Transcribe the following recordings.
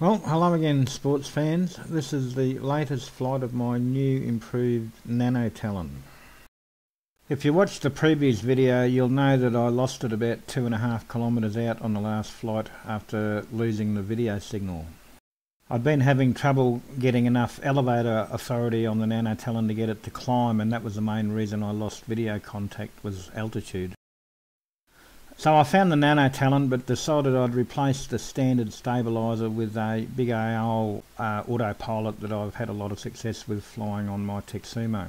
Well, hello again, sports fans. This is the latest flight of my new improved Nano Talon. If you watched the previous video, you'll know that I lost it about 2.5 kilometers out on the last flight after losing the video signal. I'd been having trouble getting enough elevator authority on the Nano Talon to get it to climb, and that was the main reason I lost video contact, was altitude. So I found the Nano Talon, but decided I'd replace the standard stabiliser with a Bigaole autopilot that I've had a lot of success with flying on my Texumo.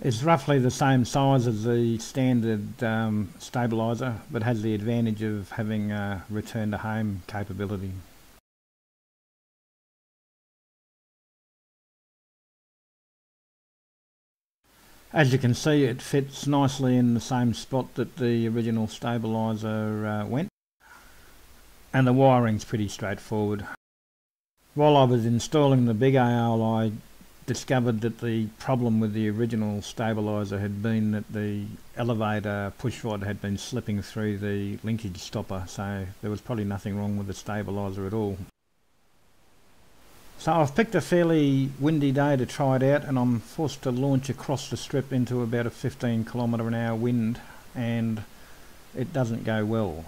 It's roughly the same size as the standard stabiliser, but has the advantage of having return to home capability. As you can see, it fits nicely in the same spot that the original stabiliser went, and the wiring's pretty straightforward. While I was installing the Bigaole, I discovered that the problem with the original stabiliser had been that the elevator push rod had been slipping through the linkage stopper, so there was probably nothing wrong with the stabiliser at all. So I've picked a fairly windy day to try it out, and I'm forced to launch across the strip into about a 15 km/h wind, and it doesn't go well.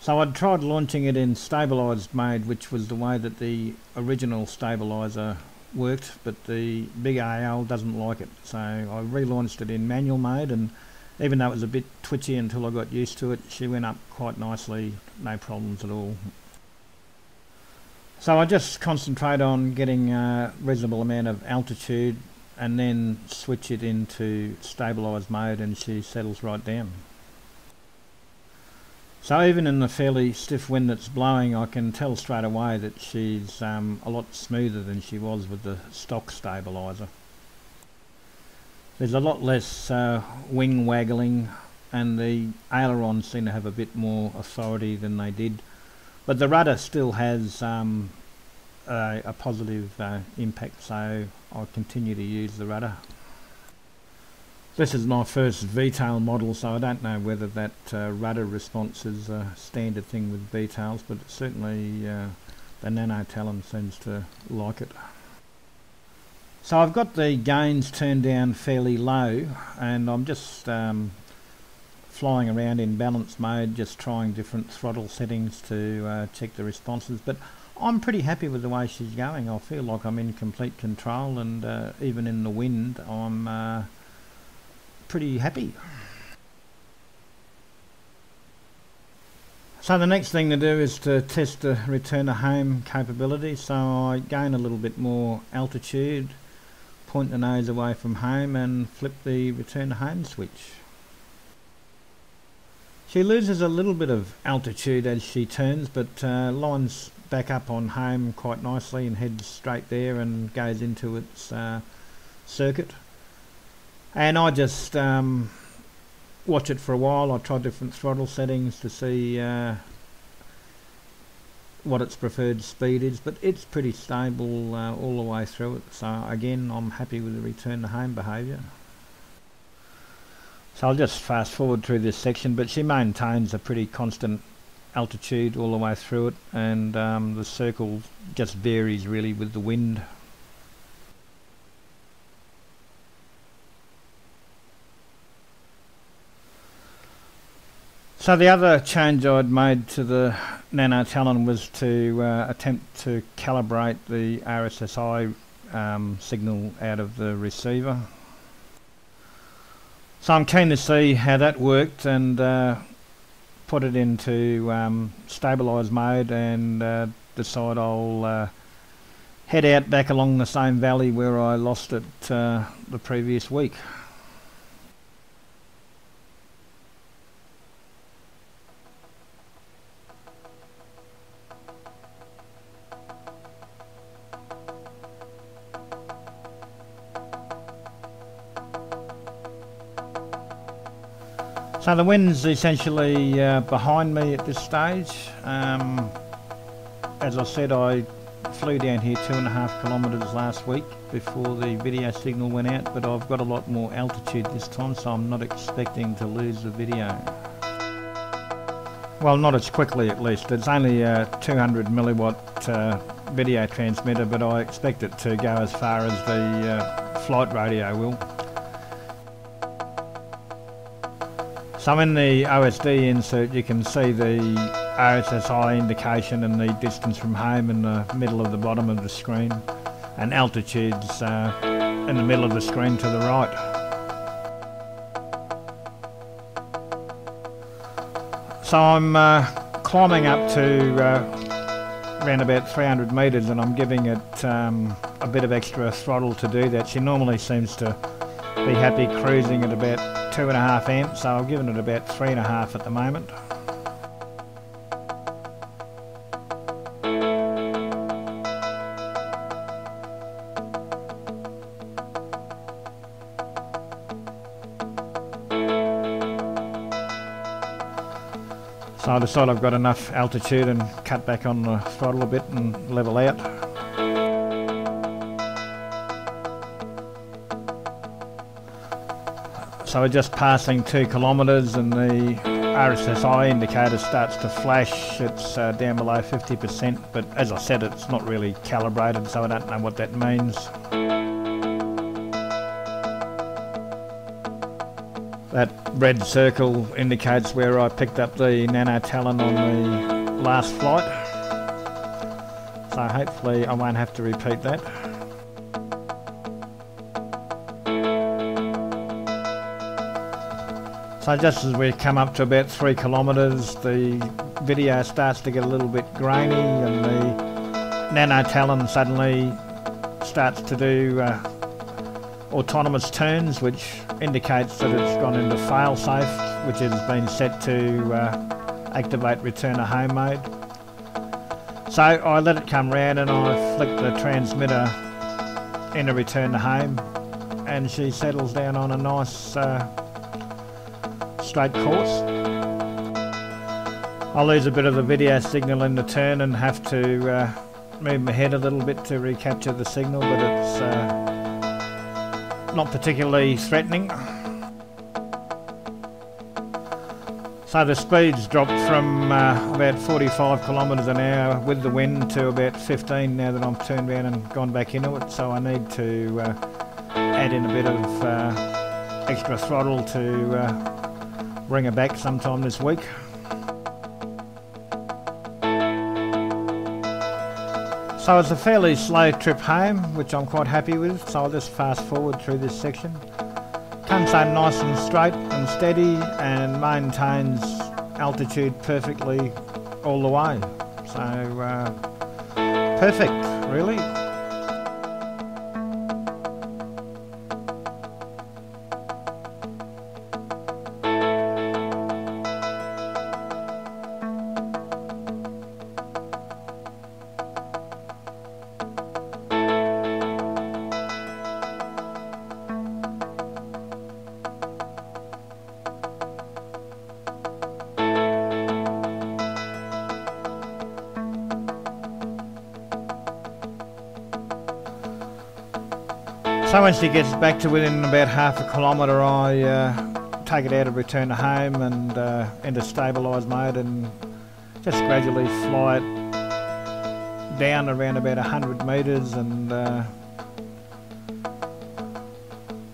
So I'd tried launching it in stabilised mode, which was the way that the original stabiliser worked, but the Bigaole doesn't like it. So I relaunched it in manual mode, and even though it was a bit twitchy until I got used to it, she went up quite nicely, no problems at all. So I just concentrate on getting a reasonable amount of altitude and then switch it into stabilised mode, and she settles right down. So even in the fairly stiff wind that's blowing, I can tell straight away that she's a lot smoother than she was with the stock stabiliser. There's a lot less wing waggling, and the ailerons seem to have a bit more authority than they did. But the rudder still has a positive impact, so I continue to use the rudder. This is my first V-tail model, so I don't know whether that rudder response is a standard thing with V-tails, but certainly the Nano Talon seems to like it. So I've got the gains turned down fairly low, and I'm just flying around in balance mode, just trying different throttle settings to check the responses, but I'm pretty happy with the way she's going. I feel like I'm in complete control, and even in the wind I'm pretty happy. So the next thing to do is to test the return to home capability, so I gain a little bit more altitude, point the nose away from home, and flip the return to home switch. She loses a little bit of altitude as she turns, but lines back up on home quite nicely and heads straight there and goes into its circuit. And I just watch it for a while. I try different throttle settings to see what its preferred speed is, but it's pretty stable all the way through it. So again, I'm happy with the return to home behaviour. So I'll just fast forward through this section, but she maintains a pretty constant altitude all the way through it, and the circle just varies really with the wind. So the other change I'd made to the Nano Talon was to attempt to calibrate the RSSI signal out of the receiver. So I'm keen to see how that worked, and put it into stabilised mode, and decide I'll head out back along the same valley where I lost it the previous week. So the wind's essentially behind me at this stage. As I said, I flew down here 2.5 kilometers last week before the video signal went out, but I've got a lot more altitude this time, so I'm not expecting to lose the video. Well, not as quickly at least. It's only a 200 milliwatt video transmitter, but I expect it to go as far as the flight radio will. So in the OSD insert you can see the RSSI indication and the distance from home in the middle of the bottom of the screen, and altitudes in the middle of the screen to the right. So I'm climbing up to around about 300 metres and I'm giving it a bit of extra throttle to do that. She normally seems to be happy cruising at about 2.5 amps, so I've given it about 3.5 at the moment. So I decide I've got enough altitude and cut back on the throttle a bit and level out. So we're just passing 2 kilometres and the RSSI indicator starts to flash. It's down below 50%, but as I said, it's not really calibrated, so I don't know what that means. That red circle indicates where I picked up the Nano Talon on the last flight. So hopefully I won't have to repeat that. So just as we come up to about 3 kilometres, the video starts to get a little bit grainy and the Nano Talon suddenly starts to do autonomous turns, which indicates that it's gone into failsafe, which has been set to activate return to home mode. So I let it come round and I flick the transmitter into return to home and she settles down on a nice straight course. I lose a bit of the video signal in the turn and have to move my head a little bit to recapture the signal, but it's not particularly threatening. So the speed's dropped from about 45 kilometres an hour with the wind to about 15 now that I've turned around and gone back into it, so I need to add in a bit of extra throttle to bring her back sometime this week. So it's a fairly slow trip home, which I'm quite happy with, so I'll just fast forward through this section. Comes home nice and straight and steady and maintains altitude perfectly all the way. So perfect, really. So once she gets back to within about 0.5 kilometre, I take it out of return to home and into stabilised mode and just gradually fly it down around about 100 metres and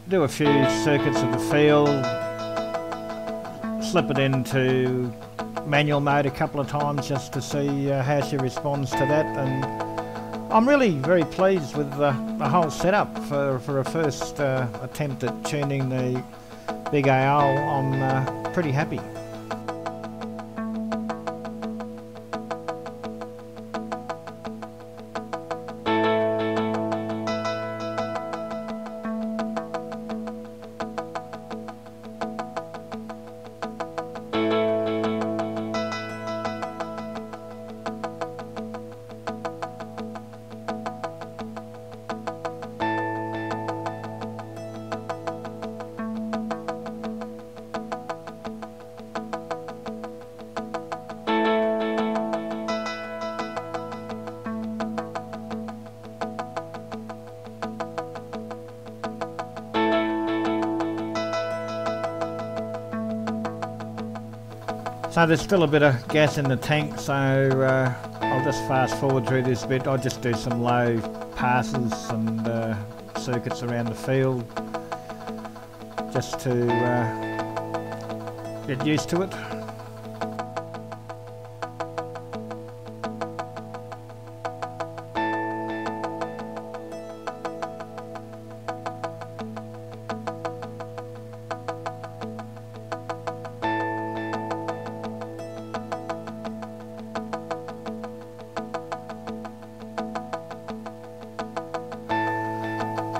do a few circuits of the field, slip it into manual mode a couple of times just to see how she responds to that, and I'm really very pleased with the whole setup for a first attempt at tuning the Bigaole. I'm pretty happy. So there's still a bit of gas in the tank, so I'll just fast forward through this bit. I'll just do some low passes and circuits around the field just to get used to it.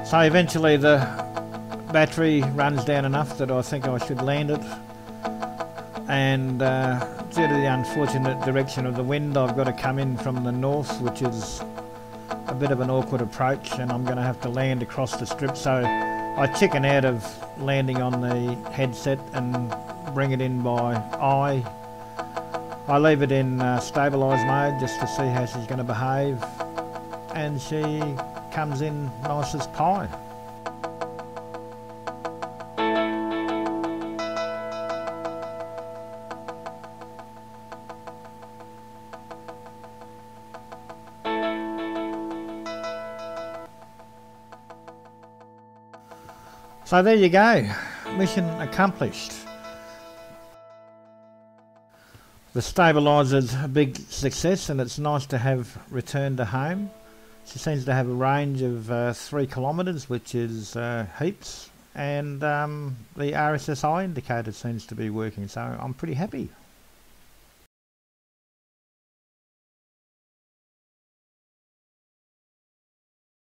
So eventually the battery runs down enough that I think I should land it, and due to the unfortunate direction of the wind, I've got to come in from the north, which is a bit of an awkward approach, and I'm going to have to land across the strip, so I chicken out of landing on the headset and bring it in by eye. I leave it in stabilised mode just to see how she's going to behave, and she comes in nice as pie. So there you go, mission accomplished. The stabiliser's a big success, and it's nice to have returned to home. She seems to have a range of 3 kilometres, which is heaps, and the RSSI indicator seems to be working, so I'm pretty happy.